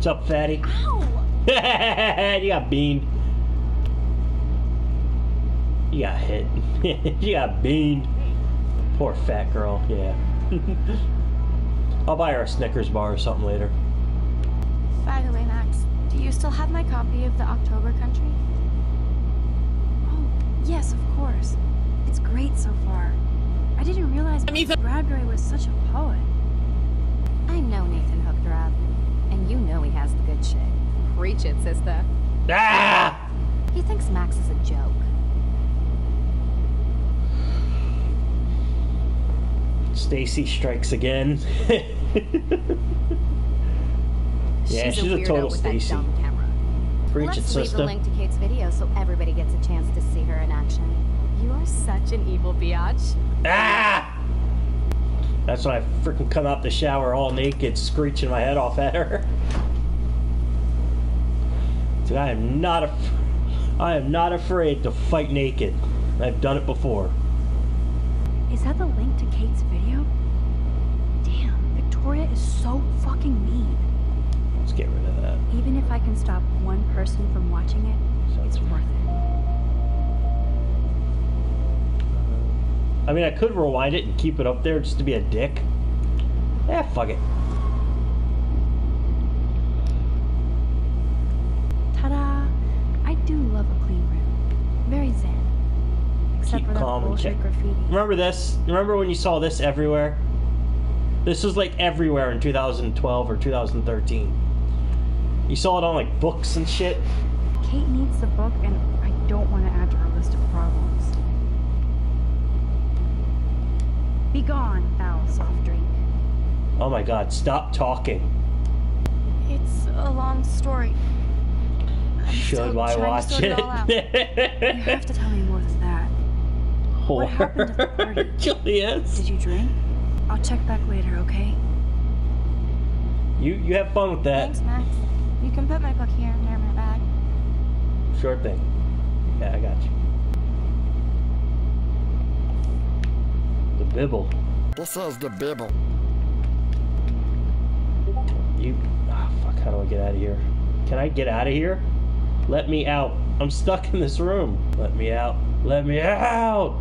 What's up, fatty? Ow! You got beaned. You got hit. You got beaned. Poor fat girl. Yeah. I'll buy her a Snickers bar or something later. By the way, Max, do you still have my copy of the October Country? Oh, yes, of course. It's great so far. I didn't realize Bradbury was such a poet. I know Nathan hooked her up, and you know he has the good shit. Preach it, sister. Ah! He thinks Max is a joke. Stacy strikes again. Yeah, she's a total Stacy. Preach it, sister. Let's leave the link to Kate's video so everybody gets a chance to see her in action. You are such an evil biatch. Ah! That's when I freaking come out the shower all naked, screeching my head off at her. Dude, I am not afraid to fight naked. I've done it before. Is that the link to Kate's video? Damn, Victoria is so fucking mean. Let's get rid of that. Even if I can stop one person from watching it, so it's worth it. I mean, I could rewind it and keep it up there just to be a dick. Eh, fuck it. Ta-da! I do love a clean room. Very zen. Except for that bullshit graffiti. Remember this? Remember when you saw this everywhere? This was like everywhere in 2012 or 2013. You saw it on like books and shit. Kate needs the book and I don't want to add to her list of problems. Be gone, foul soft drink. Oh my god, stop talking. It's a long story. Should I watch it? You have to tell me more than that. What happened at the party? Julius. Did you drink? I'll check back later, okay? You have fun with that. Thanks, Max. You can put my book here near my bag. Sure thing. Yeah, I got you. The Bibble. This is the Bibble. You. Ah, fuck. How do I get out of here? Can I get out of here? Let me out. I'm stuck in this room. Let me out. Let me out!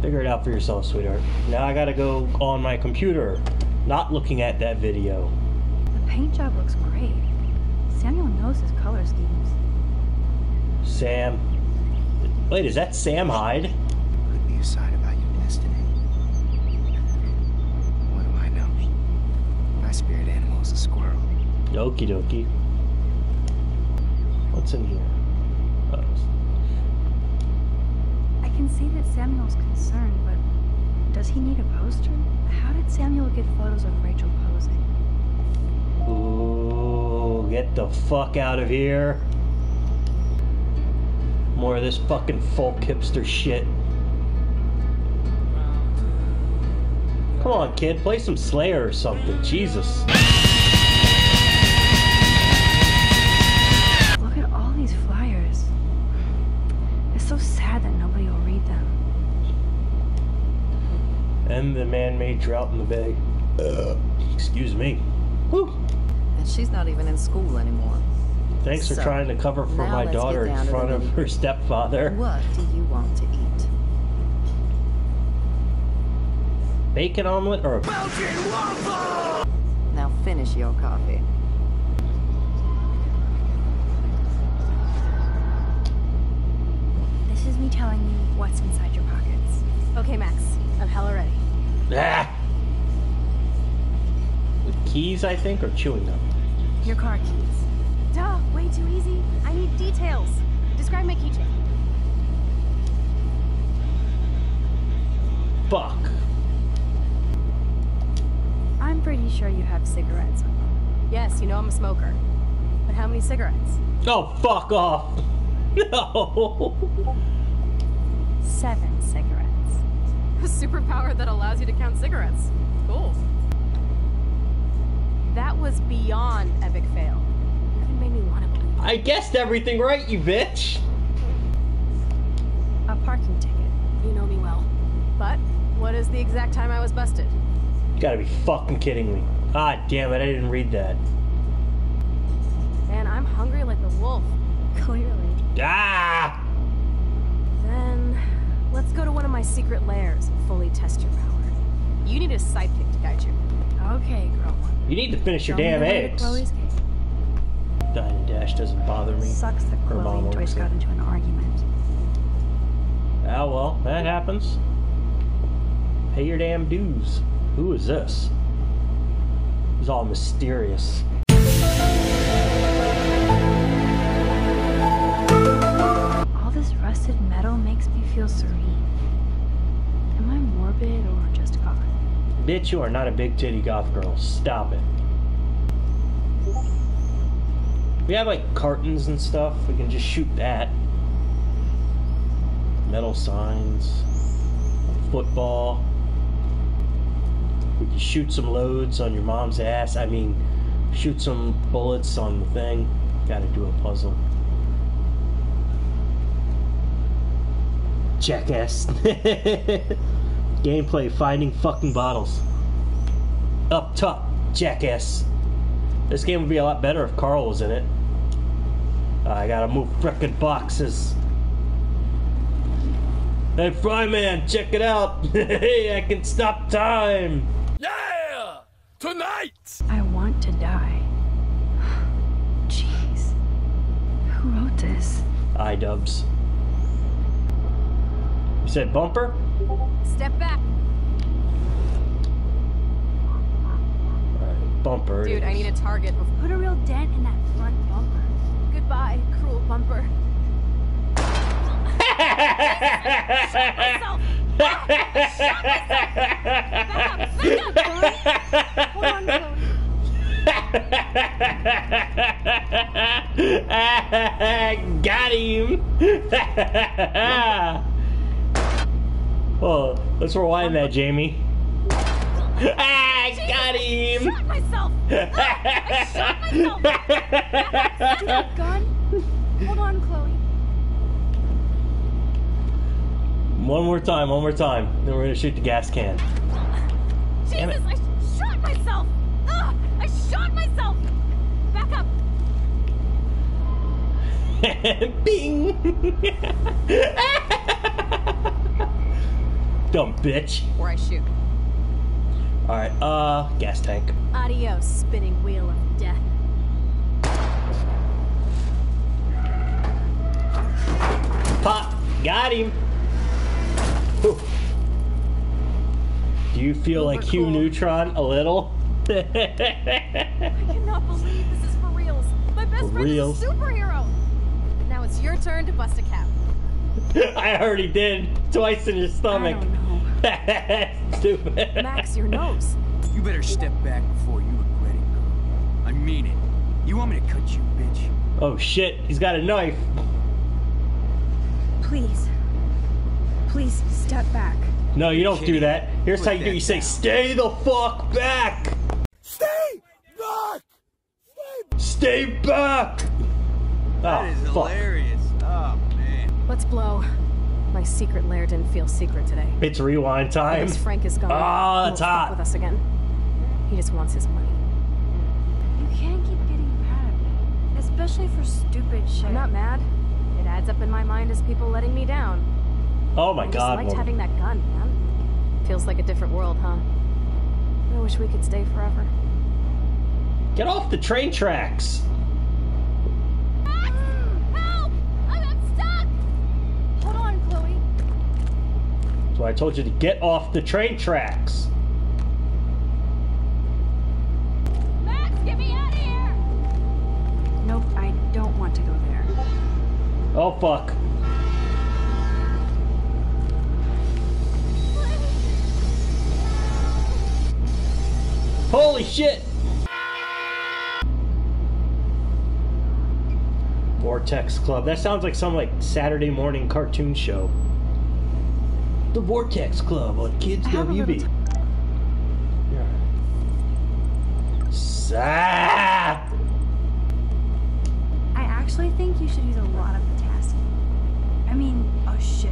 Figure it out for yourself, sweetheart. Now I gotta go on my computer. Not looking at that video. The paint job looks great. Samuel knows his color schemes. Sam. Wait, is that Sam Hyde? Could be a side about you. What do I know? My spirit animal is a squirrel. Okie dokie. What's in here? Uh -oh. I can see that Samuel's concerned, but does he need a poster? How did Samuel get photos of Rachel posing? Ooh, get the fuck out of here. More of this fucking folk hipster shit. Come on, kid, play some Slayer or something. Jesus. Look at all these flyers. It's so sad that nobody will read them. And the man-made drought in the bay. Excuse me. Whew. And she's not even in school anymore. Thanks for trying to cover for my daughter in front of her stepfather. What do you want to eat? Bacon omelet or a Belgian waffle! Now finish your coffee. This is me telling you what's inside your pockets. Okay, Max, I'm hella ready. Ah! With keys, I think, or chewing gum? Your car keys. Duh, way too easy. I need details. Describe my keychain. Fuck. I'm pretty sure you have cigarettes. Yes, you know I'm a smoker. But how many cigarettes? Oh, fuck off! No! 7 cigarettes. A superpower that allows you to count cigarettes. Cool. That was beyond epic fail. It made me want to believe it. I guessed everything right, you bitch! A parking ticket. You know me well. But what is the exact time I was busted? You gotta be fucking kidding me. God damn it, I didn't read that. Man, I'm hungry like a wolf. Clearly. Yeah. Then let's go to one of my secret lairs and fully test your power. You need a sidekick to guide you. Okay, girl. You need to finish your damn eggs. Diamond Dash doesn't bother me. Sucks that Chloe and Joyce got into an argument. Ah, well, that happens. Pay your damn dues. Who is this? He's all mysterious. All this rusted metal makes me feel serene. Am I morbid or just goth? Bitch, you are not a big titty goth girl. Stop it. We have like cartons and stuff. We can just shoot that. Metal signs. Football. We can shoot some loads on your mom's ass. I mean, shoot some bullets on the thing. Gotta do a puzzle. Jackass. Gameplay, finding fucking bottles. Up top, jackass. This game would be a lot better if Carl was in it. I gotta move frickin' boxes. Hey, Fryman, check it out. Hey, I can stop time. Yeah! Tonight! I want to die. Jeez. Who wrote this? iDubbbz. You said bumper? Step back. Bumper. Dude, I need a target. Put a real dent in that front bumper. Goodbye, cruel bumper. Got him. Oh, let's rewind that, Jamie. I got him! I shot myself! I shot myself! That's not a gun! Hold on, Chloe. One more time, then we're gonna shoot the gas can. Jesus, I shot myself! Ugh, I shot myself! Back up! Bing! Dumb bitch. Or I shoot. Alright, gas tank. Adios, spinning wheel of death. Pop! Got him! Whew. Do you feel like cool. Hugh Neutron a little? I cannot believe this is for reals. My best friend is a superhero! Now it's your turn to bust a cap. I already did. Twice in his stomach. I don't know. Stupid. Max, your nose. You better step back before you regret it, girl. I mean it. You want me to cut you, bitch? Oh shit, he's got a knife. Please. Please step back. No, you don't do that. Here's how you do it. You say, stay the fuck back! Stay back! Stay back! That is hilarious. Oh, man. Let's blow. My secret lair didn't feel secret today. It's rewind time. Because Frank is gone. Oh, that's hot. With us again. He just wants his money. You can't keep getting mad at me, especially for stupid shit. I'm not mad. It adds up in my mind as people letting me down. Oh my God! I just liked having that gun, man. Feels like a different world, huh? I wish we could stay forever. Get off the train tracks. So I told you to get off the train tracks. Max, get me out of here! Nope, I don't want to go there. Oh fuck! Please. Holy shit! Vortex Club. That sounds like some like Saturday morning cartoon show. The Vortex Club on Kids WB. Yeah. I actually think you should use a lot of potassium. I mean, a shit.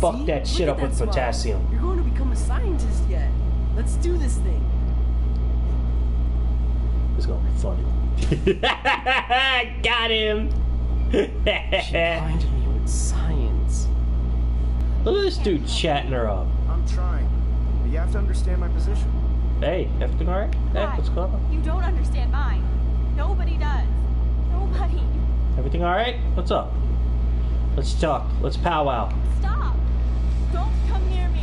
Fuck See? That shit Look up with potassium. You're going to become a scientist yet. Let's do this thing. It's gonna be funny. Got him. She blinded me with science. Look at this dude chatting her up. I'm trying, but you have to understand my position. Hey, everything all right? Hey, what's going on? You don't understand mine. Nobody does. Nobody. Everything all right? What's up? Let's talk. Let's powwow. Stop. Don't come near me.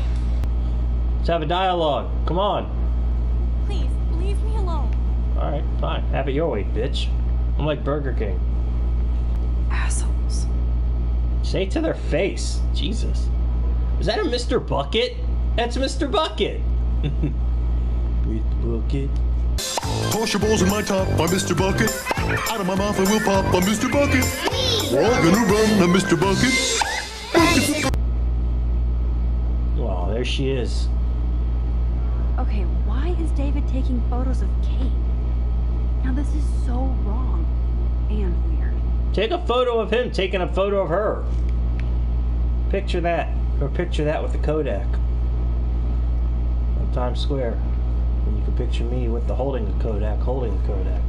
Let's have a dialogue. Come on. Please, leave me alone. All right, fine. Have it your way, bitch. I'm like Burger King. Assholes. Say it to their face. Jesus. Is that a Mr. Bucket? That's Mr. Bucket. Bucket. Toss your balls in my top, I'm Mr. Bucket. Out of my mouth I will pop, I'm Mr. Bucket. We're all gonna run, I'm Mr. Bucket. Oh, there she is. Okay, why is David taking photos of Kate? Now this is so wrong and weird. Take a photo of him taking a photo of her. Picture that, or picture that with a Kodak. On Times Square. You can picture me with the holding a Kodak.